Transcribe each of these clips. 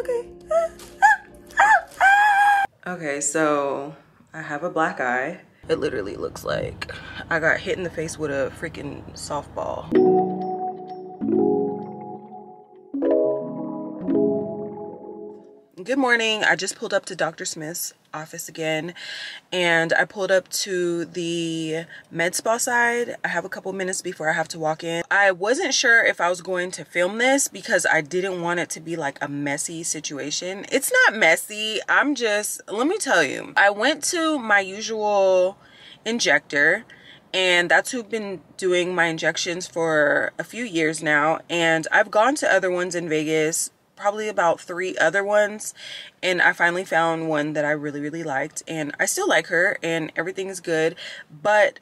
okay. Okay, so I have a black eye. It literally looks like I got hit in the face with a freaking softball. Good morning. I just pulled up to Dr. Smith's office again, and I pulled up to the med spa side. I have a couple minutes before I have to walk in. I wasn't sure if I was going to film this because I didn't want it to be like a messy situation. It's not messy. I'm just, let me tell you, I went to my usual injector, and that's who've been doing my injections for a few years now, and I've gone to other ones in Vegas, probably about 3 other ones, and I finally found one that I really liked, and I still like her and everything is good. But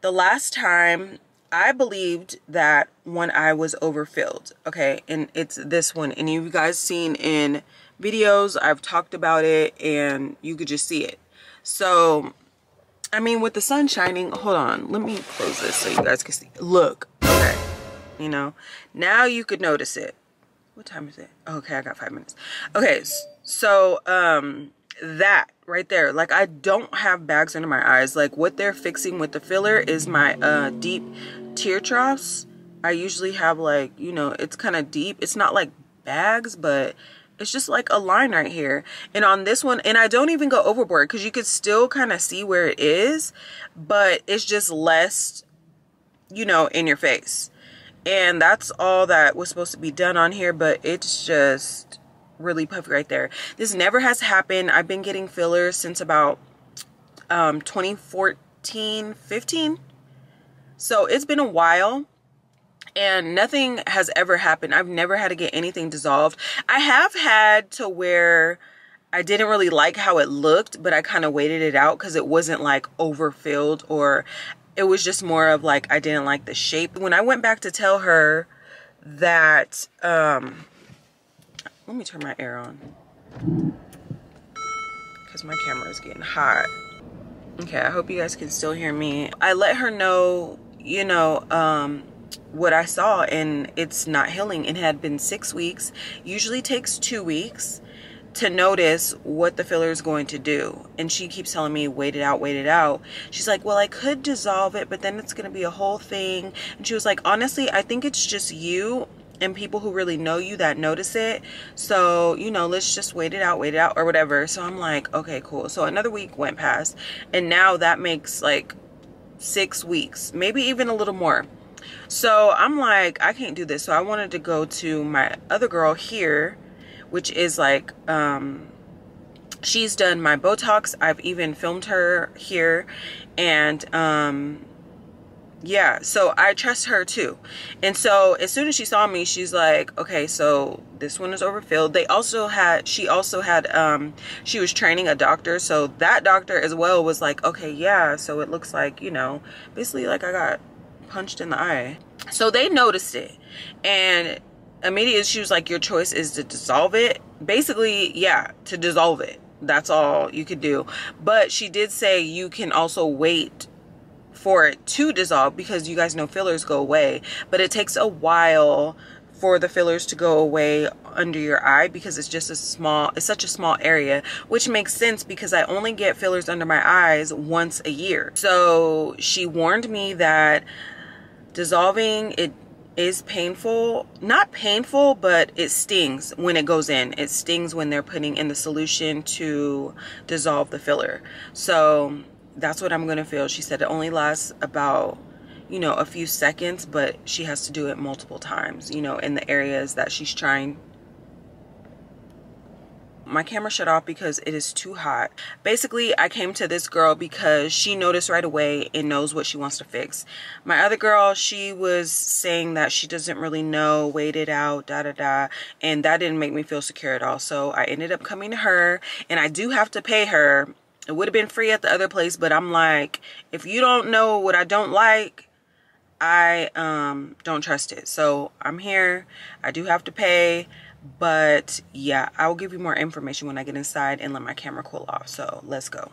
the last time I believed that one eye was overfilled, okay, and it's this one, and you guys seen in videos, I've talked about it and you could just see it. So I mean, with the sun shining, hold on, let me close this so you guys can see. Look, okay, you know, now you could notice it. What time is it? Okay, I got 5 minutes. Okay, so that right there, like, I don't have bags under my eyes. Like, what they're fixing with the filler is my deep tear troughs. I usually have, like, you know, it's kind of deep. It's not like bags, but it's just like a line right here. And on this one, and I don't even go overboard because you could still kind of see where it is, but it's just less, you know, in your face. And that's all that was supposed to be done on here, but it's just really puffy right there. This never has happened. I've been getting fillers since about 2014-15, so it's been a while, and nothing has ever happened. I've never had to get anything dissolved. I have had to wear, I didn't really like how it looked, but I kind of waited it out because it wasn't like overfilled, or it was just more of like I didn't like the shape. When I went back to tell her that, let me turn my air on because my camera is getting hot. Okay, I hope you guys can still hear me. I let her know, you know, what I saw, and it's not healing. It had been 6 weeks. Usually takes 2 weeks to notice what the filler is going to do. And she keeps telling me, wait it out, wait it out. She's like, well, I could dissolve it, but then it's gonna be a whole thing. And she was like, honestly, I think it's just you and people who really know you that notice it. So, you know, let's just wait it out or whatever. So I'm like, okay, cool. So another week went past, and now that makes like 6 weeks, maybe even a little more. So I'm like, I can't do this. So I wanted to go to my other girl here, which is like, she's done my Botox. I've even filmed her here, and yeah, so I trust her too. And so as soon as she saw me, she's like, okay, so this one is overfilled. They also had, she was training a doctor. So that doctor as well was like, okay, yeah, so it looks like, you know, basically like I got punched in the eye. So they noticed it, and immediately she was like, your choice is to dissolve it. Basically, yeah, to dissolve it. That's all you could do. But she did say you can also wait for it to dissolve because you guys know fillers go away. But it takes a while for the fillers to go away under your eye because it's just a small, it's such a small area, which makes sense because I only get fillers under my eyes once a year. So she warned me that dissolving it is painful, not painful, but it stings when it goes in. It stings when they're putting in the solution to dissolve the filler. So that's what I'm gonna feel. She said it only lasts about, you know, a few seconds, but she has to do it multiple times, you know, in the areas that she's trying. My camera shut off because it is too hot. Basically, I came to this girl because she noticed right away and knows what she wants to fix. My other girl, she was saying that she doesn't really know, wait it out, da-da-da, and that didn't make me feel secure at all. So I ended up coming to her, and I do have to pay her. It would have been free at the other place, but I'm like, if you don't know what I don't like, I don't trust it. So I'm here. I do have to pay. But yeah, I'll give you more information when I get inside and let my camera cool off. So let's go.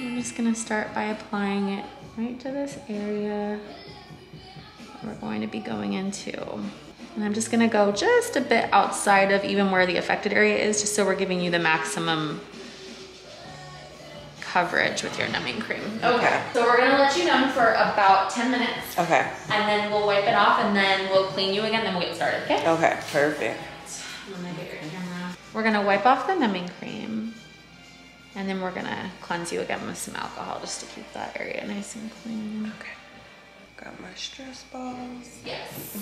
I'm just gonna start by applying it right to this area that we're going to be going into. And I'm just gonna go just a bit outside of even where the affected area is, just so we're giving you the maximum coverage with your numbing cream. Okay. So we're gonna let you numb for about 10 minutes. Okay. And then we'll wipe it off and then we'll clean you again, then we'll get started, okay? Okay, perfect. I'm gonna get your camera. We're gonna wipe off the numbing cream and then we're gonna cleanse you again with some alcohol just to keep that area nice and clean. Okay. Got my stress balls. Yes.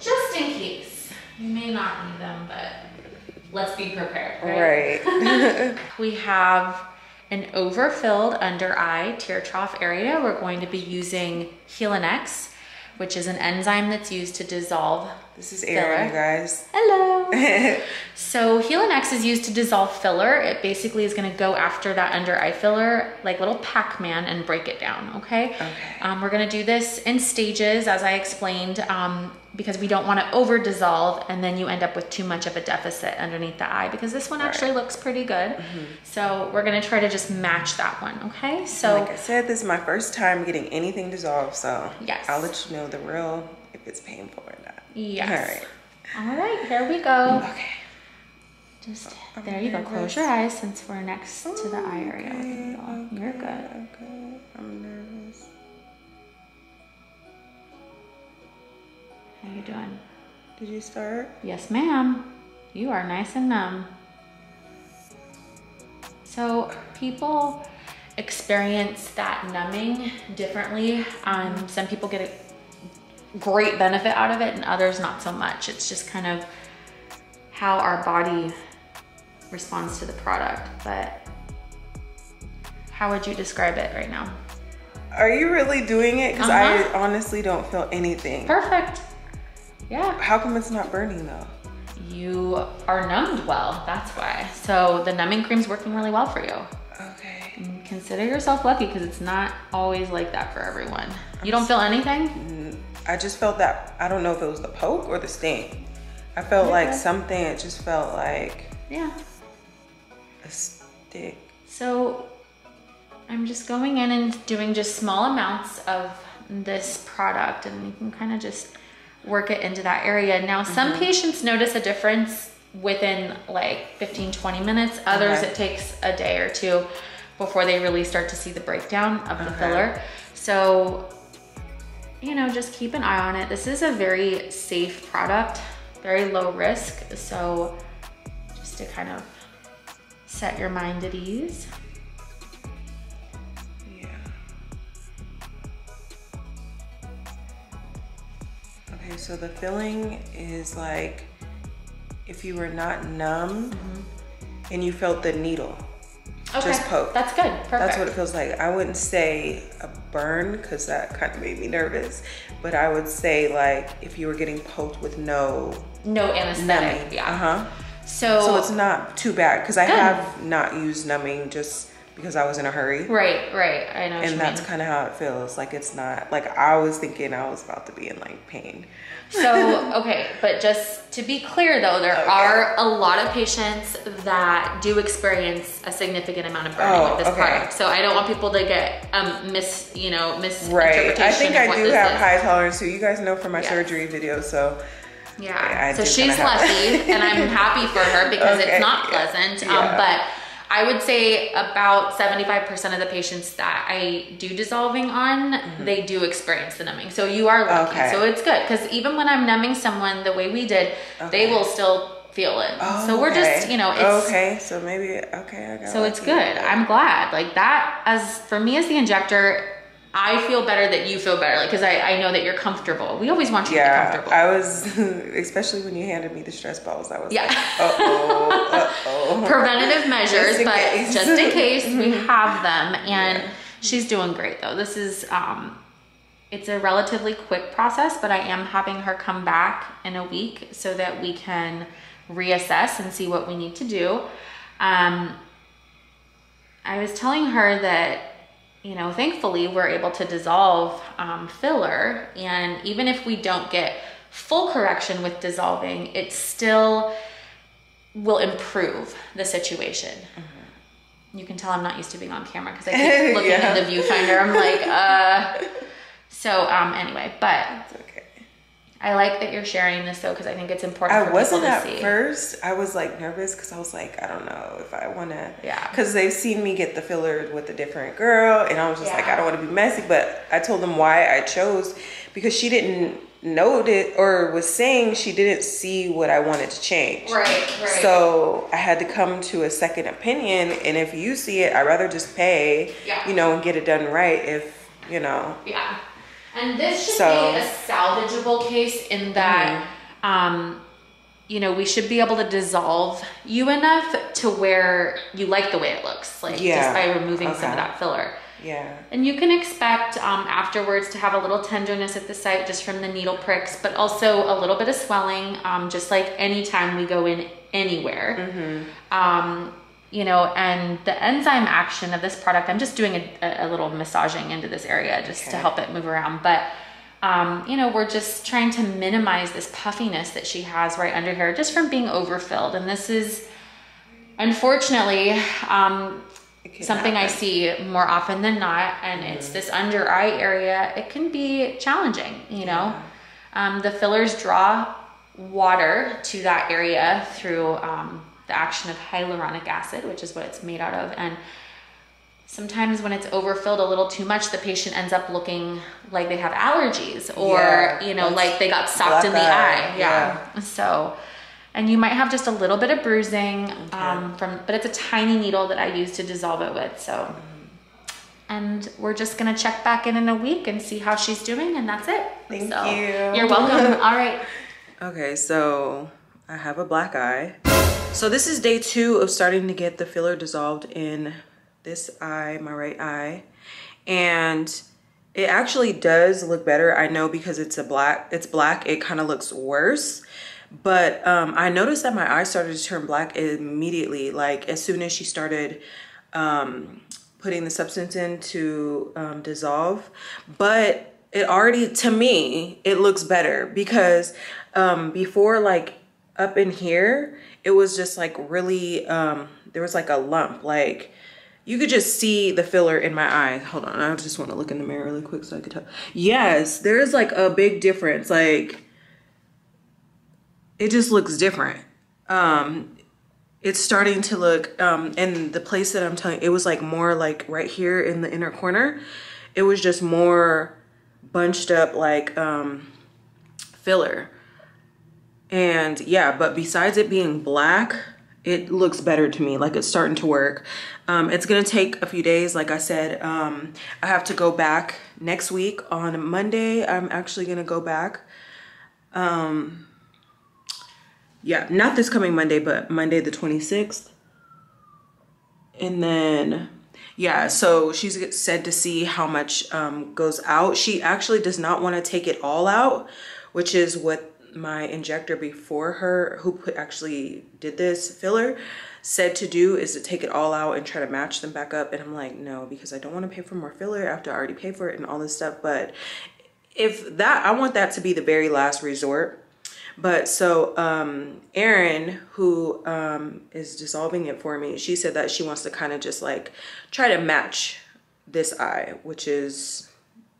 Just in case. You may not need them, but let's be prepared, right? Right. We have an overfilled under eye tear trough area. We're going to be using Hylenex, which is an enzyme that's used to dissolve. This is Erin, guys. Hello. So Hylenex is used to dissolve filler. It basically is going to go after that under eye filler like little Pac-Man and break it down, okay? Okay. We're going to do this in stages, as I explained, because we don't want to over dissolve and then you end up with too much of a deficit underneath the eye, because this one actually looks pretty good. So we're going to try to just match that one, okay? So like I said, this is my first time getting anything dissolved, so yes, I'll let you know the real, if it's painful or not. Yes. All right, here we go. Okay. Just, there you go. Close your eyes since we're next to the eye area. Okay. You're good. Okay. I'm nervous. How you doing? Did you start? Yes, ma'am. You are nice and numb. So people experience that numbing differently. Some people get it great benefit out of it and others not so much. It's just kind of how our body responds to the product. But how would you describe it right now? Are you really doing it? Because I honestly don't feel anything. Perfect. Yeah. How come it's not burning though? You are numbed well, that's why. So the numbing cream's working really well for you. Okay. And consider yourself lucky, because it's not always like that for everyone. You don't feel anything? I just felt that, I don't know if it was the poke or the sting. I felt like something, it just felt like a stick. So I'm just going in and doing just small amounts of this product, and you can kind of just work it into that area. Now some patients notice a difference within like 15, 20 minutes. Others it takes a day or two before they really start to see the breakdown of the filler. So, you know, just keep an eye on it. This is a very safe product, very low risk. So just to kind of set your mind at ease. Yeah. Okay, so the feeling is like if you were not numbed and you felt the needle. Okay. Just poke. That's good. Perfect. That's what it feels like. I wouldn't say a burn, because that kind of made me nervous, but I would say like if you were getting poked with no anesthetic. Numbing. Yeah. So it's not too bad, because I have not used numbing just because I was in a hurry. Right. I know. And that's kind of how it feels. Like it's not like I was thinking I was about to be in like pain. So okay, but just to be clear though, there are a lot of patients that do experience a significant amount of burning with this product. So I don't want people to get misinterpretation. Right. I think I do have high tolerance too. You guys know from my surgery video, so. Yeah. So she's lucky, and I'm happy for her, because it's not pleasant. But I would say about 75% of the patients that I do dissolving on, they do experience the numbing. So you are lucky. So it's good, because even when I'm numbing someone the way we did, they will still feel it. So we're just, you know, it's so maybe I got so it's good. I'm glad. Like that, as for me as the injector, I feel better that you feel better, like, because I know that you're comfortable. We always want you to be comfortable. I was, especially when you handed me the stress balls, I was like, preventative measures, just in case we have them. And she's doing great though. This is, it's a relatively quick process, but I am having her come back in a week so that we can reassess and see what we need to do. I was telling her that, you know, thankfully we're able to dissolve filler, and even if we don't get full correction with dissolving, it still will improve the situation. You can tell I'm not used to being on camera, because I keep looking in the viewfinder. I'm like, so anyway, but I like that you're sharing this though, because I think it's important for people to see. I wasn't at first. I was like nervous because I was like, I don't know if I want to. Yeah. Because they've seen me get the fillers with a different girl, and I was just like, I don't want to be messy. But I told them why I chose, because she didn't know it, or was saying she didn't see what I wanted to change. Right. So I had to come to a second opinion, and if you see it, I'd rather just pay, you know, and get it done right if, you know. Yeah. And this should be a salvageable case in that, you know, we should be able to dissolve you enough to where you like the way it looks, like just by removing some of that filler. Yeah. And you can expect afterwards to have a little tenderness at the site just from the needle pricks, but also a little bit of swelling, just like any time we go in anywhere. You know, and the enzyme action of this product, I'm just doing a little massaging into this area just to help it move around. But, you know, we're just trying to minimize this puffiness that she has right under here just from being overfilled. And this is, unfortunately, something I see more often than not. And it's this under eye area. It can be challenging, you know. The fillers draw water to that area through the action of hyaluronic acid, which is what it's made out of. And sometimes when it's overfilled a little too much, the patient ends up looking like they have allergies, or, you know, like they got socked in the eye. Yeah. So, and you might have just a little bit of bruising, but it's a tiny needle that I use to dissolve it with. So, and we're just going to check back in a week and see how she's doing. And that's it. Thank you. You're welcome. All right. Okay. So I have a black eye. So this is day 2 of starting to get the filler dissolved in this eye, my right eye. And it actually does look better. I know because it's black, it kind of looks worse. But I noticed that my eye started to turn black immediately, like as soon as she started putting the substance in to dissolve. But it already, to me, it looks better, because before, like up in here, it was just like really, there was like a lump, like you could just see the filler in my eye. Hold on, I just want to look in the mirror really quick so I could tell. Yes, there's like a big difference. Like it just looks different. It's starting to look, and the place that I'm telling you, it was like more like right here in the inner corner. It was just more bunched up like filler. And yeah, but besides it being black, it looks better to me. Like it's starting to work. It's gonna take a few days, like I said. I have to go back next week on Monday. I'm actually gonna go back. Yeah, not this coming Monday, but Monday the 26th. And then, yeah, so she's said to see how much goes out. She actually does not wanna take it all out, which is what my injector before her, who actually did this filler, said to do, is to take it all out and try to match them back up. And I'm like, no, because I don't want to pay for more filler after I already paid for it and all this stuff. But if that, I want that to be the very last resort. But so Erin, who is dissolving it for me, she said that she wants to kind of just like try to match this eye, which is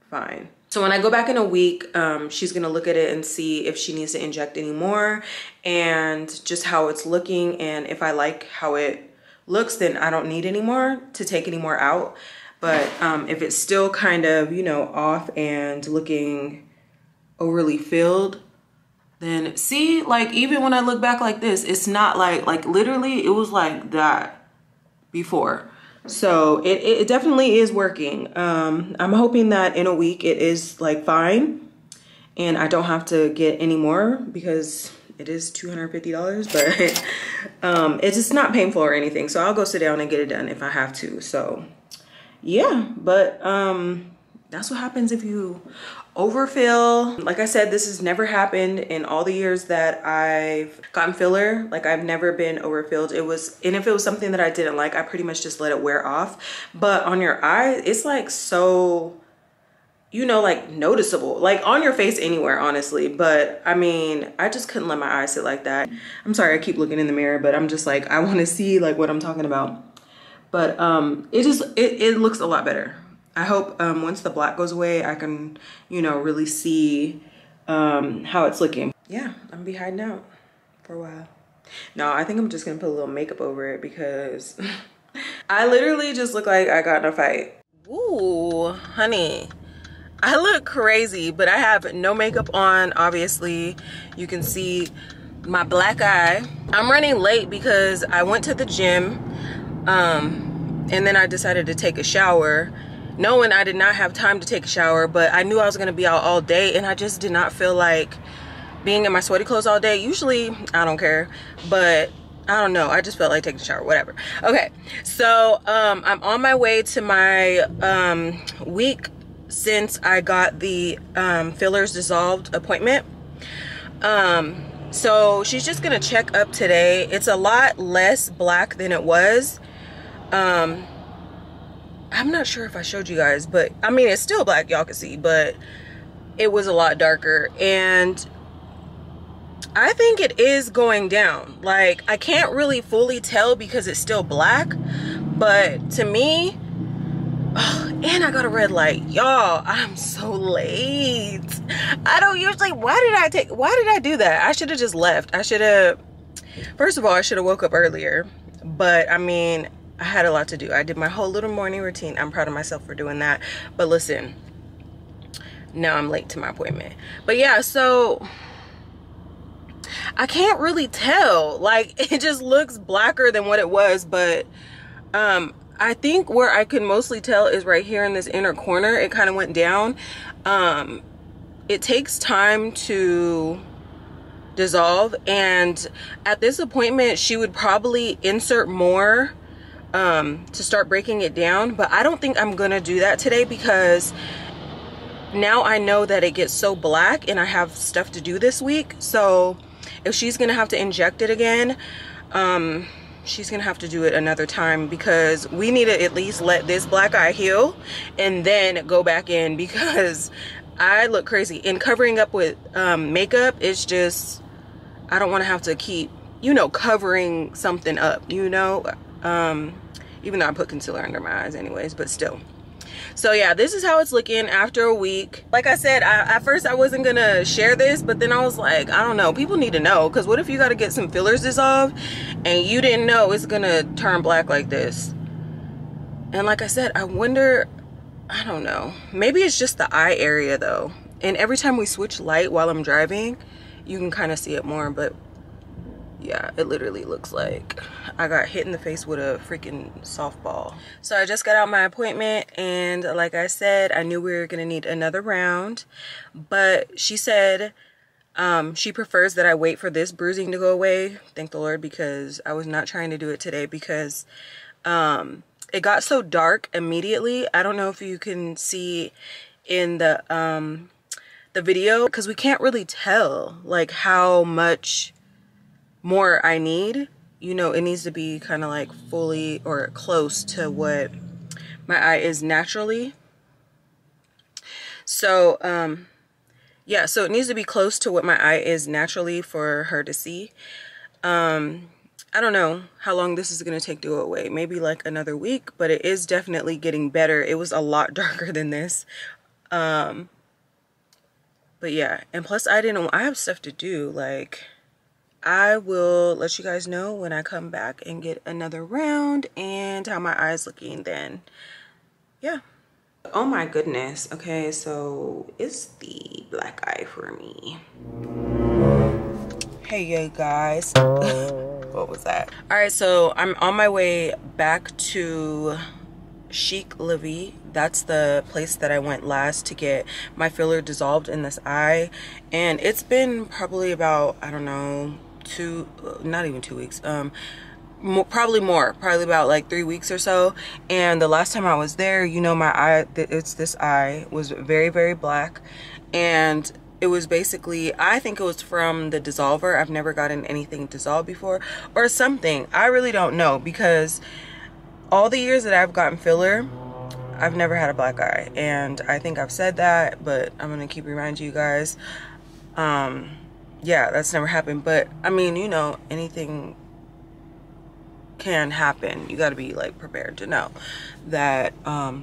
fine. So when I go back in a week, she's gonna look at it and see if she needs to inject any more, and just how it's looking. And if I like how it looks, then I don't need any more to take any more out. But if it's still kind of, you know, off and looking overly filled, then see, like even when I look back like this, it's not like literally it was like that before. So it definitely is working. I'm hoping that in a week it is like fine and I don't have to get any more, because it is $250, but it's just not painful or anything. So I'll go sit down and get it done if I have to. So yeah, but that's what happens if you overfill. Like I said, this has never happened in all the years that I've gotten filler. Like I've never been overfilled. It was, and if it was something that I didn't like, I pretty much just let it wear off. But on your eye, it's like so, you know, like noticeable, like on your face anywhere, honestly. But I mean, I just couldn't let my eye sit like that. I'm sorry, I keep looking in the mirror, but I'm just like, I want to see like what I'm talking about. But it looks a lot better. I hope once the black goes away, I can, you know, really see how it's looking. Yeah, I'm gonna be hiding out for a while. No, I think I'm just gonna put a little makeup over it because I literally just look like I got in a fight. Ooh, honey, I look crazy, but I have no makeup on. Obviously, you can see my black eye. I'm running late because I went to the gym and then I decided to take a shower, knowing I did not have time to take a shower, but I knew I was gonna be out all day and I just did not feel like being in my sweaty clothes all day. Usually I don't care, but I don't know, I just felt like taking a shower, whatever. Okay, so I'm on my way to my week since I got the fillers dissolved appointment. So she's just gonna check up today. It's a lot less black than it was. I'm not sure if I showed you guys, but I mean, it's still black, y'all can see, but it was a lot darker. And I think it is going down. Like, I can't really fully tell because it's still black, but to me, oh, and I got a red light. Y'all, I'm so late. I don't usually, why did I do that? I should have just left. I should have, first of all, I should have woke up earlier, but I mean, I had a lot to do. I did my whole little morning routine. I'm proud of myself for doing that. But listen, now I'm late to my appointment. But yeah, so I can't really tell. Like, it just looks blacker than what it was, but I think where I could mostly tell is right here in this inner corner. It kind of went down. It takes time to dissolve, and at this appointment she would probably insert more to start breaking it down, but I don't think I'm gonna do that today because now I know that it gets so black and I have stuff to do this week. So if she's gonna have to inject it again, she's gonna have to do it another time because we need to at least let this black eye heal and then go back in, because I look crazy. And covering up with makeup, it's just, I don't want to have to keep, you know, covering something up, you know, even though I put concealer under my eyes anyways, but still. So yeah, this is how it's looking after a week. Like I said, at first I wasn't gonna share this, but then I was like, I don't know, people need to know, because what if you gotta get some fillers dissolved and you didn't know it's gonna turn black like this? And like I said, I wonder, I don't know, maybe it's just the eye area though. And every time we switch light while I'm driving, you can kind of see it more. But yeah, it literally looks like I got hit in the face with a freaking softball. So I just got out my appointment, and like I said, I knew we were gonna need another round, but she said she prefers that I wait for this bruising to go away. Thank the Lord, because I was not trying to do it today because it got so dark immediately. I don't know if you can see in the video, because we can't really tell like how much more I need, you know. It needs to be kind of like fully or close to what my eye is naturally. So yeah, so it needs to be close to what my eye is naturally for her to see. I don't know how long this is gonna take to go away, maybe like another week, but it is definitely getting better. It was a lot darker than this. But yeah, and plus I have stuff to do. Like, I will let you guys know when I come back and get another round and how my eye's looking then. Yeah. Oh my goodness. Okay, so it's the black eye for me. Hey, you guys. What was that? All right, so I'm on my way back to Chic Le Vie. That's the place that I went last to get my filler dissolved in this eye. And it's been probably about, I don't know, not even 2 weeks, probably about like 3 weeks or so. And the last time I was there, you know, my eye, it's this eye, was very, very black. And it was basically, I think it was from the dissolver. I've never gotten anything dissolved before or something. I really don't know, because all the years that I've gotten filler, I've never had a black eye. And I think I've said that, but I'm gonna keep reminding you guys. Yeah, that's never happened, but I mean, you know, anything can happen. You got to be like prepared to know that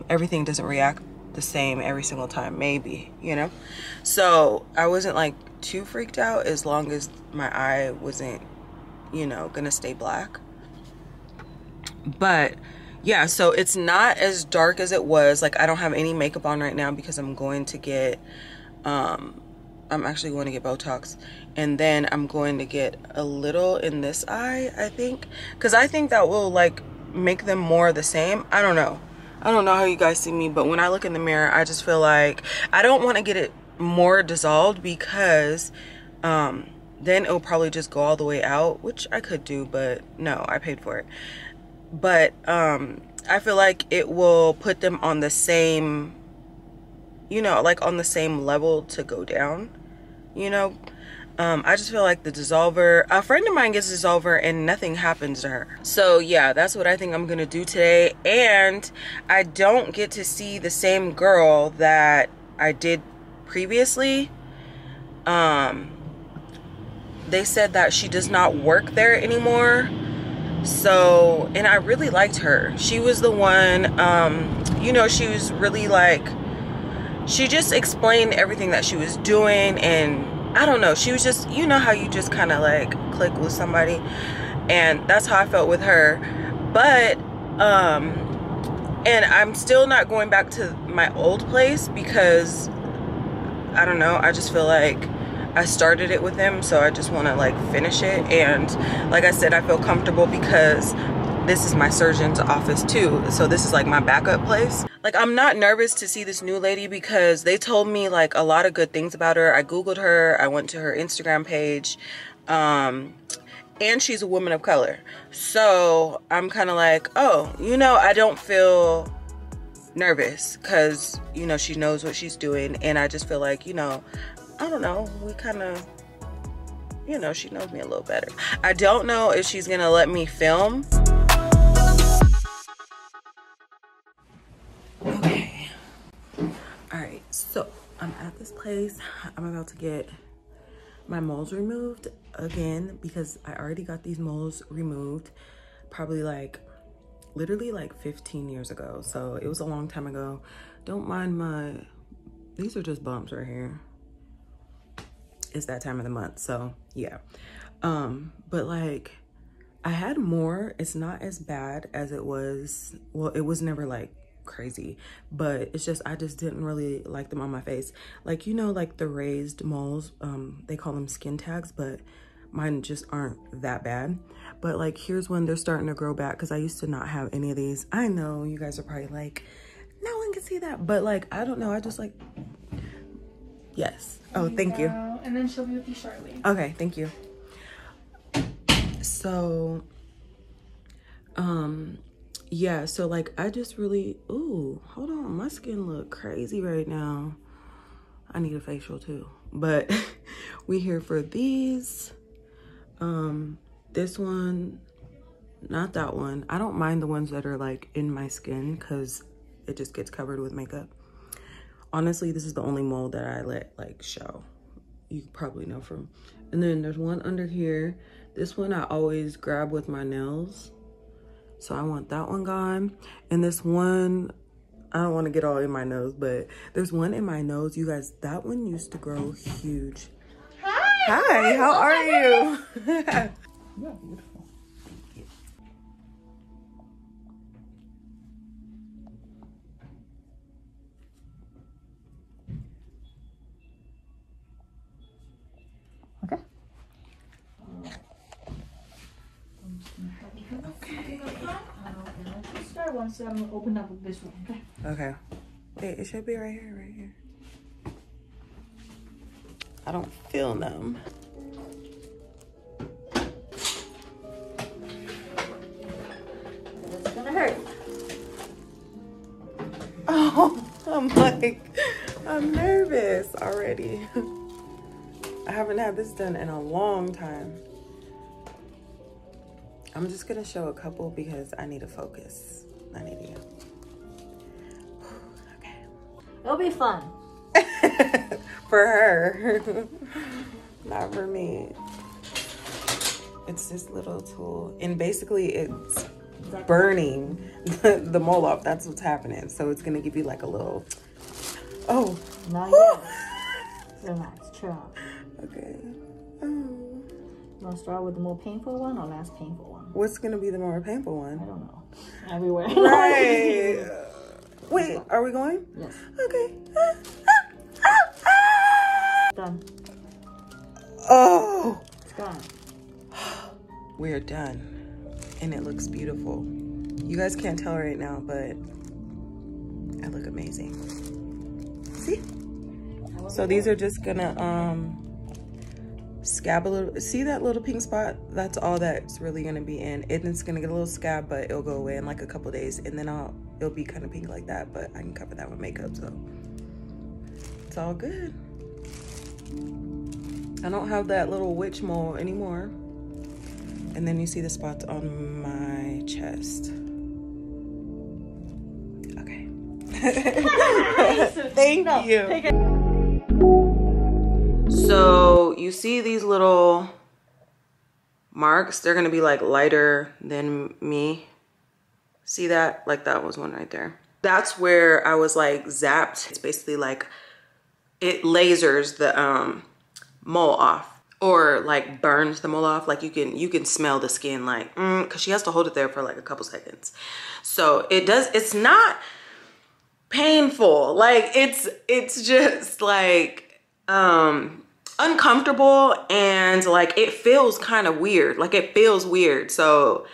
everything doesn't react the same every single time, maybe, you know? So I wasn't like too freaked out as long as my eye wasn't, you know, gonna stay black. But yeah, so it's not as dark as it was. Like, I don't have any makeup on right now because I'm going to get, I'm actually going to get Botox, and then I'm going to get a little in this eye, I think, because I think that will like make them more the same. I don't know. I don't know how you guys see me, but when I look in the mirror, I just feel like I don't want to get it more dissolved because then it'll probably just go all the way out, which I could do, but no, I paid for it. But I feel like it will put them on the same, you know, like on the same level to go down, you know. I just feel like the dissolver, a friend of mine gets dissolver and nothing happens to her. So yeah, that's what I think I'm gonna do today. And I don't get to see the same girl that I did previously. They said that she does not work there anymore. So, and I really liked her. She was the one, you know, she was really like, she just explained everything that she was doing, and I don't know, she was just, you know how you just kind of like click with somebody, and that's how I felt with her. But and I'm still not going back to my old place because I don't know, I just feel like I started it with them, so I just want to like finish it. And like I said, I feel comfortable because this is my surgeon's office too, so this is like my backup place. Like, I'm not nervous to see this new lady because they told me like a lot of good things about her. I googled her, I went to her Instagram page, and she's a woman of color, so I'm kind of like, oh, you know, I don't feel nervous because, you know, she knows what she's doing. And I just feel like, you know, I don't know, we kind of, you know, she knows me a little better. I don't know if she's gonna let me film. Okay, all right, so I'm at this place. I'm about to get my moles removed again because I already got these moles removed probably like literally like 15 years ago, so it was a long time ago. Don't mind my, these are just bumps right here. It's that time of the month, so yeah. But like, I had more. It's not as bad as it was. Well, it was never like crazy, but it's just, I just didn't really like them on my face. Like, you know, like the raised moles, they call them skin tags, but mine just aren't that bad. But like, here's when they're starting to grow back, because I used to not have any of these. I know you guys are probably like, no one can see that, but like, I don't know, I just like, yes. Oh, thank you. And then she'll be with you shortly. Okay, thank you. So, yeah, so like, I just really, ooh, hold on, my skin look crazy right now. I need a facial too, but we here for these. This one, not that one. I don't mind the ones that are like in my skin because it just gets covered with makeup. Honestly, this is the only mole that I let like show. You probably know from. And then there's one under here. This one I always grab with my nails, so I want that one gone. And this one, I don't want to get all in my nose, but there's one in my nose, you guys. That one used to grow huge. Hi, how are you? You're beautiful. Thank you. Once I'm gonna open up with this one, okay? Okay. Wait, it should be right here, right here. I don't feel numb. It's gonna hurt. Oh, I'm like, I'm nervous already. I haven't had this done in a long time. I'm just gonna show a couple because I need to focus. I need you. Okay. It'll be fun. For her. Not for me. It's this little tool. And basically it's burning the mole off. That's what's happening. So it's going to give you like a little Oh. Now yes. Relax, chill. Okay. Oh. You want to start with the more painful one or less painful one? What's going to be the more painful one? I don't know. Everywhere. Right. Wait, are we going? Yes. Okay. Done. Oh. It's gone. We are done. And it looks beautiful. You guys can't tell right now, but I look amazing. See? So these are just gonna scab a little. See that little pink spot? That's all that's really gonna be in. It's gonna get a little scab, but it'll go away in like a couple of days, and then it'll be kind of pink like that, but I can cover that with makeup, so it's all good. I don't have that little witch mole anymore. And then you see the spots on my chest. Okay. Thank you. So you see these little marks, they're gonna be like lighter than me. See that? Like that was one right there. That's where I was like zapped. It's basically like it lasers the mole off, or like burns the mole off. Like you can smell the skin, like, cause she has to hold it there for like a couple seconds. So it does, it's not painful. Like it's just like uncomfortable, and like it feels kind of weird. Like it feels weird. So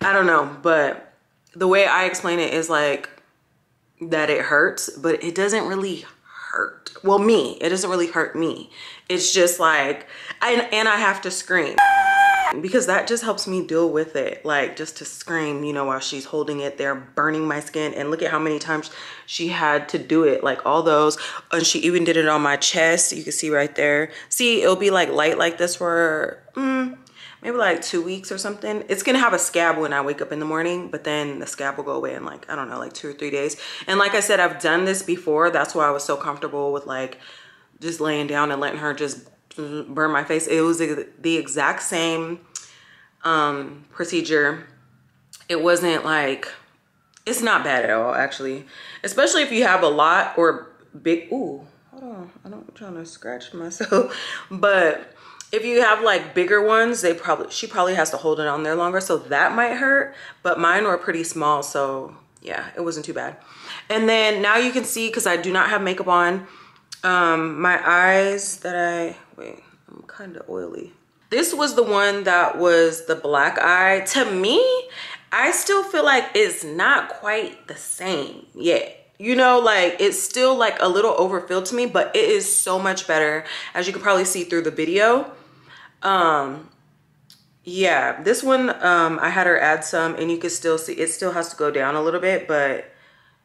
I don't know, but the way I explain it is like that it hurts, but it doesn't really hurt. Well, me, it doesn't really hurt me. It's just like, and I have to scream, because that just helps me deal with it. Like just to scream, you know, while she's holding it there, burning my skin. And look at how many times she had to do it, like all those. And she even did it on my chest. You can see right there. See, it'll be like light like this for maybe like 2 weeks or something. It's gonna have a scab when I wake up in the morning, but then the scab will go away in like, I don't know, like 2 or 3 days. And like I said, I've done this before. That's why I was so comfortable with like just laying down and letting her just burn my face. It was the exact same procedure. It wasn't like, it's not bad at all, actually. Especially if you have a lot or big, ooh, hold on, I'm trying to scratch myself, but if you have like bigger ones, she probably has to hold it on there longer, so that might hurt, but mine were pretty small, so yeah, it wasn't too bad. And then now you can see, because I do not have makeup on, my eyes that I'm kind of oily. This was the one that was the black eye. To me, I still feel like it's not quite the same yet. You know, like it's still like a little overfilled to me, but it is so much better, as you can probably see through the video. Yeah, this one, I had her add some, and you can still see it still has to go down a little bit, but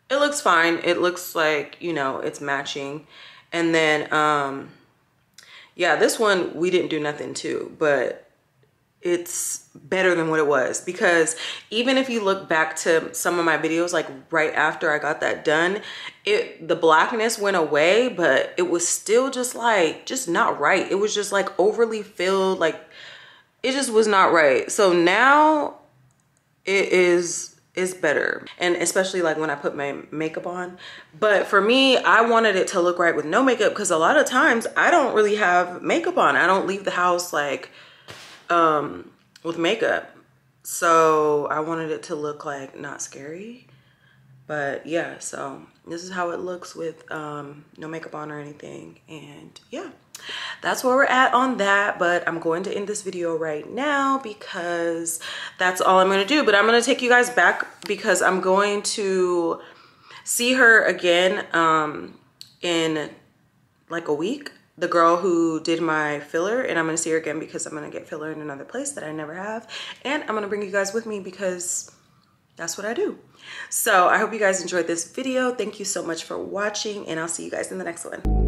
it looks fine. It looks like, you know, it's matching. And then yeah, this one we didn't do nothing to, but it's better than what it was, because even if you look back to some of my videos, like right after I got that done, the blackness went away, but it was still just like, just not right. It was just like overly filled, like it just was not right. So now it's better, and especially like when I put my makeup on. But for me, I wanted it to look right with no makeup, because a lot of times I don't really have makeup on. I don't leave the house like with makeup, so I wanted it to look like not scary. But yeah, so this is how it looks with no makeup on or anything. And yeah, that's where we're at on that, but I'm going to end this video right now, because that's all I'm going to do. But I'm going to take you guys back, because I'm going to see her again in like a week, the girl who did my filler, and I'm gonna see her again, because I'm gonna get filler in another place that I never have. And I'm gonna bring you guys with me, because that's what I do. So I hope you guys enjoyed this video. Thank you so much for watching, and I'll see you guys in the next one.